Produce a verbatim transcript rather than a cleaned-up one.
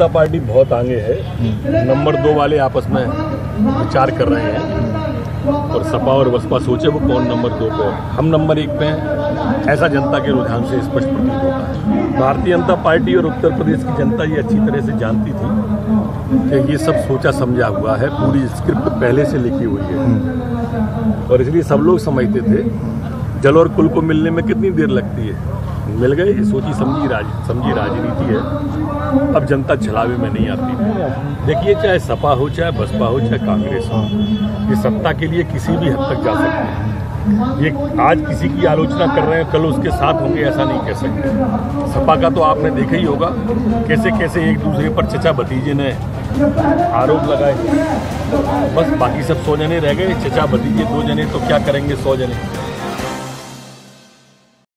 जनता party बहुत आगे है, नंबर दो वाले आपस में विचार कर रहे हैं और सपा और बसपा सोचे वो कौन नंबर दो पे, हम नंबर एक पे हैं, ऐसा जनता के रुझान से स्पष्ट प्रतीत होता है। भारतीय जनता पार्टी और उत्तर प्रदेश की जनता ये अच्छी तरह से जानती थी कि ये सब सोचा समझा हुआ है, पूरी स्क्रिप्ट पहले से लिखी हुई है और इसलिए सब लोग समझते थे जल और कुल को मिलने में कितनी देर लगती है, मिल गए। सोची समझी राज समझी राजनीति है, अब जनता छलावे में नहीं आती। देखिए चाहे सपा हो, चाहे बसपा हो, चाहे कांग्रेस हो, ये सत्ता के लिए किसी भी हद तक जा सकते हैं। ये आज किसी की आलोचना कर रहे हैं, कल उसके साथ होंगे, ऐसा नहीं कह सकते। सपा का तो आपने देखा ही होगा कैसे कैसे एक दूसरे पर चचा भतीजे ने आरोप लगाए, बस बाकी सब सौ जने रह गए, चचा भतीजे दो जने तो क्या करेंगे सौ जने।